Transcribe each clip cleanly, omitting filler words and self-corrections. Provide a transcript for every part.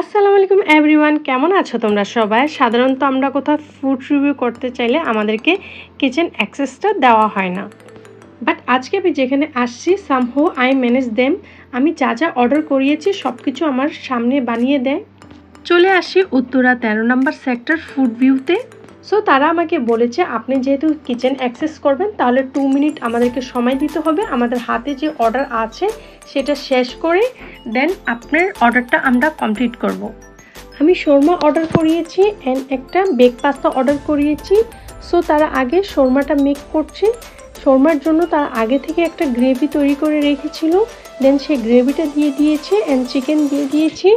আসসালামু আলাইকুম एवरीवन কেমন আছো তোমরা সবাই। সাধারণত আমরা কোথাও ফুড রিভিউ করতে চাইলে আমাদেরকে কিচেন অ্যাক্সেসটা দেওয়া হয় না, বাট আজকে আমি যেখানে আসছি সামহাউ আই ম্যানেজ দেম। আমি যা যা অর্ডার করিয়েছি সব কিছু আমার সামনে বানিয়ে দেয়। চলে আসি উত্তরা ১৩ নম্বর সেক্টর ফুড ভিউতে। সো তারা আমাকে বলেছে আপনি যেহেতু কিচেন অ্যাক্সেস করবেন তাহলে 2 মিনিট আমাদেরকে সময় দিতে হবে, আমাদের হাতে যে অর্ডার আছে সেটা শেষ করে দেন আপনার অর্ডারটা আমরা কমপ্লিট করব। আমি শর্মা অর্ডার করিয়েছি অ্যান্ড একটা বেক পাস্তা অর্ডার করিয়েছি। সো তারা আগে শর্মাটা মেক করছে। শর্মার জন্য তারা আগে থেকে একটা গ্রেভি তৈরি করে রেখেছিল, দেন সেই গ্রেভিটা দিয়ে দিয়েছে অ্যান্ড চিকেন দিয়ে দিয়েছি।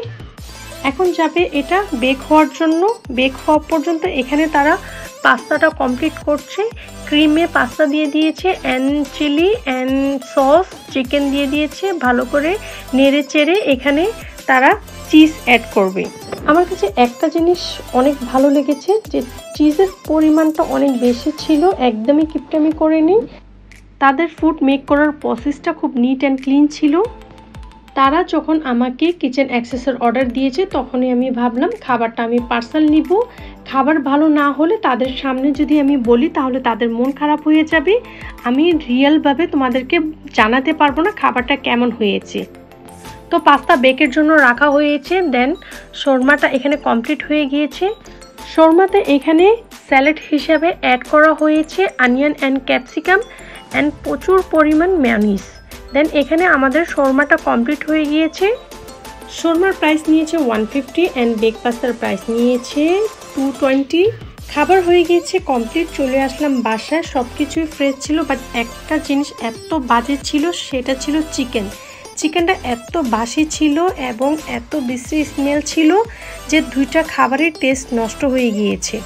এখন যাবে এটা বেক হওয়ার জন্য। বেক হওয়া পর্যন্ত এখানে তারা পাস্তাটা কমপ্লিট করছে। ক্রিমে পাস্তা দিয়ে দিয়েছে and chilli and sauce chicken দিয়ে দিয়েছে। ভালো করে নেড়ে চেড়ে এখানে তারা চিজ অ্যাড করবে। আমার কাছে একটা জিনিস অনেক ভালো লেগেছে যে চিজের পরিমাণটা অনেক বেশি ছিল, একদমই কিপটামি করেনি। তাদের ফুড মেক করার প্রসেসটা খুব নিট অ্যান্ড ক্লিন ছিল। তারা যখন আমাকে কিচেন অ্যাক্সেসের অর্ডার দিয়েছে তখনই আমি ভাবলাম খাবারটা আমি পার্সেল নিব। খাবার ভালো না হলে তাদের সামনে যদি আমি বলি তাহলে তাদের মন খারাপ হয়ে যাবে। আমি রিয়েলভাবে তোমাদেরকে জানাতে পারবো না খাবারটা কেমন হয়েছে। তো পাস্তা বেকের জন্য রাখা হয়েছে, দেন শর্মাটা এখানে কমপ্লিট হয়ে গিয়েছে। শর্মাতে এখানে স্যালাড হিসাবে অ্যাড করা হয়েছে অনিয়ন অ্যান্ড ক্যাপসিকাম অ্যান্ড প্রচুর পরিমাণ মেয়োনিজ। দেন এখানে আমাদের শর্মাটা কমপ্লিট হয়ে গিয়েছে। শর্মার প্রাইস নিয়েছে 150 অ্যান্ড বেক পাস্তার প্রাইস নিয়েছে 220। খাবার হয়ে গিয়েছে কমপ্লিট। চলে আসলাম বাসায়। সব কিছুই ফ্রেশ ছিল, বাট একটা জিনিস এত বাজে ছিল সেটা ছিল চিকেন। চিকেনটা এত বাসি ছিল এবং এত বিশ্রী স্মেল ছিল যে 2টা খাবারের টেস্ট নষ্ট হয়ে গিয়েছে।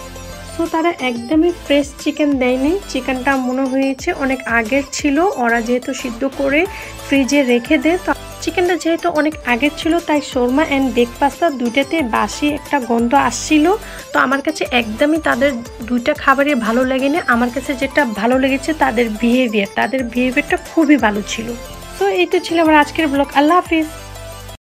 তো তারা একদমই ফ্রেশ চিকেন দেয়নি। চিকেনটা মনে হয়েছে অনেক আগের ছিল, ওরা যেহেতু সিদ্ধ করে ফ্রিজে রেখে দেয়। তো চিকেনটা যেহেতু অনেক আগের ছিল তাই শর্মা অ্যান্ড বেক পাস্তা 2টাতে বাসি একটা গন্ধ আসছিল। তো আমার কাছে একদমই তাদের 2টা খাবারই ভালো লাগেনি। আমার কাছে যেটা ভালো লেগেছে তাদের বিহেভিয়ারটা খুবই ভালো ছিল। তো এই তো ছিল আমার আজকের ব্লগ। আল্লাহ হাফিজ।